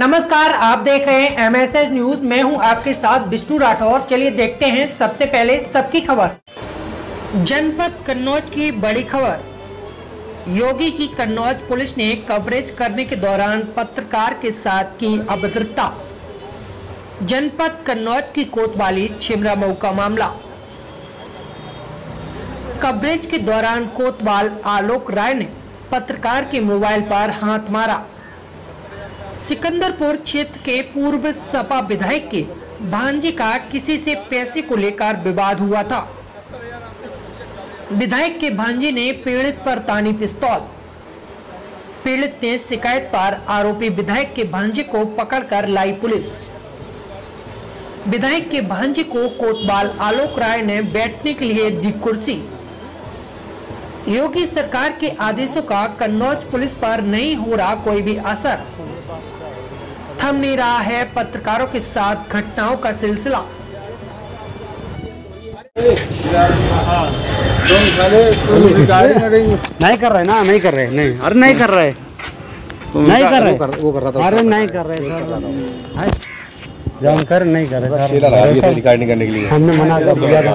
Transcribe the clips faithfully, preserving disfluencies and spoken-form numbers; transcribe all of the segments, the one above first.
नमस्कार, आप देख रहे हैं एमएसएस न्यूज़। मैं हूं आपके साथ विष्णु राठौर। चलिए देखते हैं सबसे पहले सबकी खबर। जनपद कन्नौज की बड़ी खबर। योगी की कन्नौज पुलिस ने कवरेज करने के दौरान पत्रकार के साथ की अभद्रता। जनपद कन्नौज की कोतवाली छिमरा मऊ का मामला। कवरेज के दौरान कोतवाल आलोक राय ने पत्रकार के मोबाइल पर हाथ मारा। सिकंदरपुर क्षेत्र के पूर्व सपा विधायक के भांजे का किसी से पैसे को लेकर विवाद हुआ था। विधायक के भांजे ने पीड़ित पर तानी पिस्तौल। पीड़ित ने शिकायत पर आरोपी विधायक के भांजे को पकड़कर लाई पुलिस। विधायक के भांजे को कोतवाल आलोक राय ने बैठने के लिए दी कुर्सी। योगी सरकार के आदेशों का कन्नौज पुलिस पर नहीं हो रहा कोई भी असर। थम नहीं रहा है पत्रकारों के साथ घटनाओं का सिलसिला। नहीं कर रहे ना, नहीं कर रहे, नहीं, अरे नहीं कर रहे, नहीं कर रहे, वो कर रहा था, अरे नहीं कर रहे, जानकर नहीं कर रहे, रिकॉर्ड नहीं करने के लिए हमने मना कर दिया था,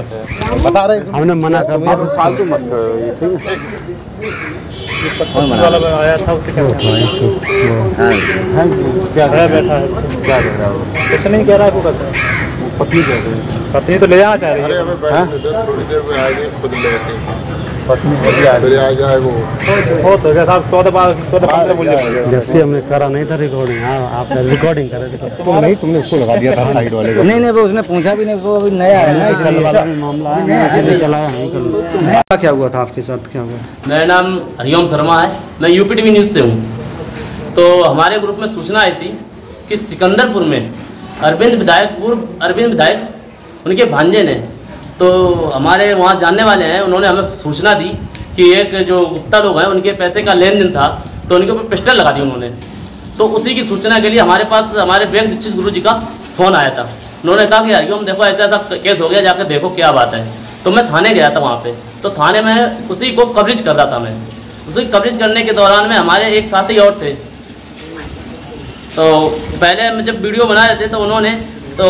बता रहे हमने मना कर दिया था। फालतू मत करो ये, ठीक है। आया था उसके क्या बैठा है, क्या कह रहा है, कुछ नहीं कह रहा है, वो कहता है पत्नी कह रही है, पत्नी तो ले जाना चाह रही है। चौदह बार चौदह बार जैसे हमने करा नहीं था रिकॉर्डिंग। हाँ, आपने रिकॉर्डिंग करा तो नहीं, तुमने उसको लगा दिया था साइड वाले को। नहीं नहीं, वो उसने पूछा भी नहीं, वो अभी नया है ना, इसलिए वाला मामला है, चलाया नहीं कल। क्या हुआ था आपके साथ, क्या हुआ? मेरा नाम हरिओम शर्मा है, मैं यूपी टीवी न्यूज़ से हूँ। तो हमारे ग्रुप में सूचना आई थी कि सिकंदरपुर में अरविंद विधायक पूर्व अरविंद विधायक उनके भांजे ने, तो हमारे वहाँ जानने वाले हैं, उन्होंने हमें सूचना दी कि एक जो गुप्ता लोग हैं उनके पैसे का लेन देन था, तो उनके ऊपर पिस्टल लगा दी उन्होंने। तो उसी की सूचना के लिए हमारे पास हमारे बैंक दीक्षित गुरु जी का फ़ोन आया था। उन्होंने कहा कि हरिओम देखो ऐसा ऐसा केस हो गया, जाकर देखो क्या बात है। तो मैं थाने गया था, वहाँ पर तो थाने में उसी को कवरेज कर रहा था। मैं उसी कवरेज करने के दौरान में हमारे एक साथी और थे, तो पहले जब वीडियो बना रहे थे तो उन्होंने तो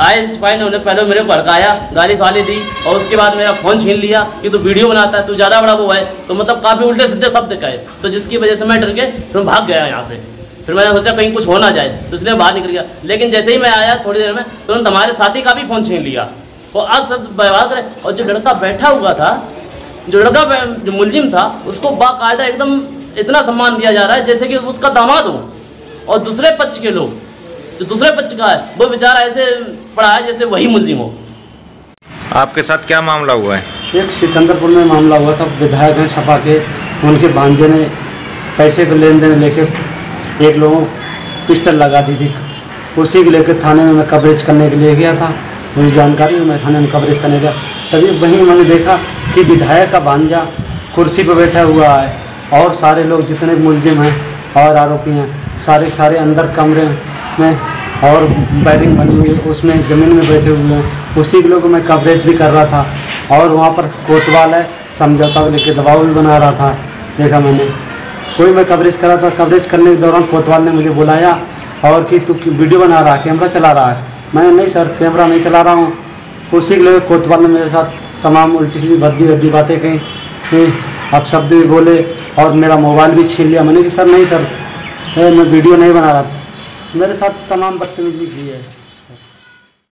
आए सिपाही ने उन्हें पहले मेरे को भड़काया, गाली फाली दी, और उसके बाद मेरा फ़ोन छीन लिया कि तू वीडियो बनाता है, तू ज़्यादा बड़ा वो है, तो मतलब काफ़ी उल्टे सीधे शब्द कहे, तो जिसकी वजह से मैं डर के फिर भाग गया यहाँ से। फिर मैंने सोचा कहीं कुछ हो ना जाए, तो इसलिए बाहर निकल गया। लेकिन जैसे ही मैं आया थोड़ी देर में तुरंत तो हमारे साथी का भी फ़ोन छीन लिया, वो आज सब बर्बाद रहे। और जो लड़का बैठा हुआ था, जो लड़का जो मुलजिम था, उसको बाकायदा एकदम इतना सम्मान दिया जा रहा है जैसे कि उसका दामाद हो। और दूसरे पक्ष के लोग जो दूसरे पक्ष का है वो बेचारा ऐसे पड़ा है जैसे वही मुलजिम हो। आपके साथ क्या मामला हुआ है? एक सिकंदरपुर में मामला हुआ था, विधायक हैं सपा के, उनके भांजे ने पैसे को लेन देन लेके एक लोगों पिस्टल लगा दी थी। उसी को लेकर थाने में मैं कवरेज करने के लिए गया था, मुझे जानकारी मैं थाने में कवरेज करने गया, तभी वहीं उन्होंने देखा कि विधायक का भांजा कुर्सी पर बैठा हुआ है और सारे लोग जितने मुलजिम हैं और आरोपी हैं सारे सारे अंदर कमरे में और बैरिंग बनी हुई है उसमें ज़मीन में बैठे हुए हैं। उसी के लोग मैं कवरेज भी कर रहा था और वहाँ पर कोतवाल है, समझौता को लेकर दबाव भी बना रहा था। देखा मैंने, कोई मैं कवरेज कर रहा था, कवरेज करने के दौरान कोतवाल ने मुझे बुलाया और कि तू वीडियो बना रहा है, कैमरा चला रहा है। मैंने नहीं सर, कैमरा नहीं चला रहा हूँ। उसी के लिए कोतवाल ने मेरे साथ तमाम उल्टी सीधी भद्दी भद्दी बातें कहीं, फिर आप शब्द भी बोले और मेरा मोबाइल भी छीन लिया। मैंने कि सर नहीं सर, मैं वीडियो नहीं बना रहा था, मेरे साथ तमाम बदतमीजी की है।